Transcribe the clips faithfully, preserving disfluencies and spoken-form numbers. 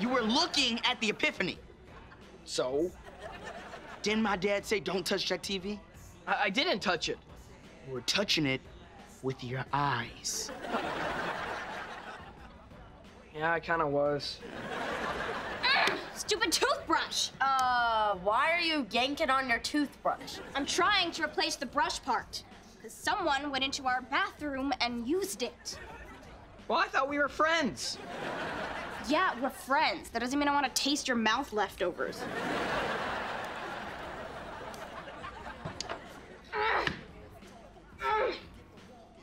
You were looking at the Epiphany. So? Didn't my dad say don't touch that T V? I, I didn't touch it. You were touching it with your eyes. Yeah, I kind of was. Ugh, stupid toothbrush! Uh, why are you yanking on your toothbrush? I'm trying to replace the brush part, because someone went into our bathroom and used it. Well, I thought we were friends. Yeah, we're friends. That doesn't mean I want to taste your mouth leftovers.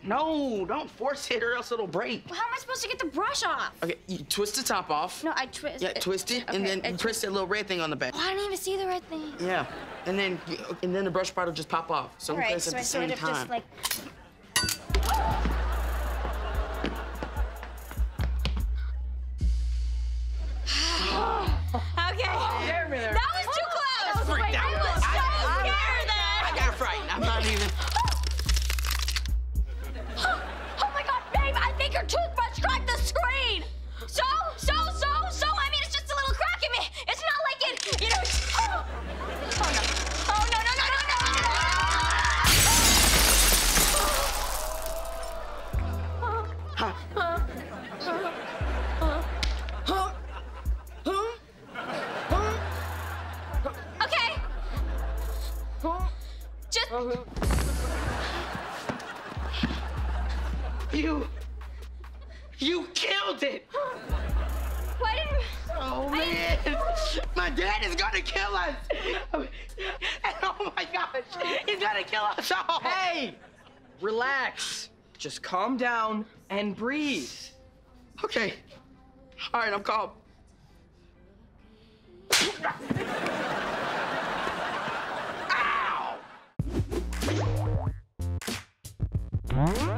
No, don't force it or else it'll break. Well, how am I supposed to get the brush off? Okay, you twist the top off. No, I twist. Yeah, it, twist it, okay, and then you press that little red thing on the back. Oh, I didn't even see the red thing. Yeah, and then and then the brush part will just pop off. So we press at the same time. All right, so I sort of just like. You... You killed it! Why didn't... Oh, man! I... My dad is gonna kill us! And oh, my gosh! He's gonna kill us all! Hey! Relax. Just calm down and breathe. Okay. All right, I'm calm. Ow!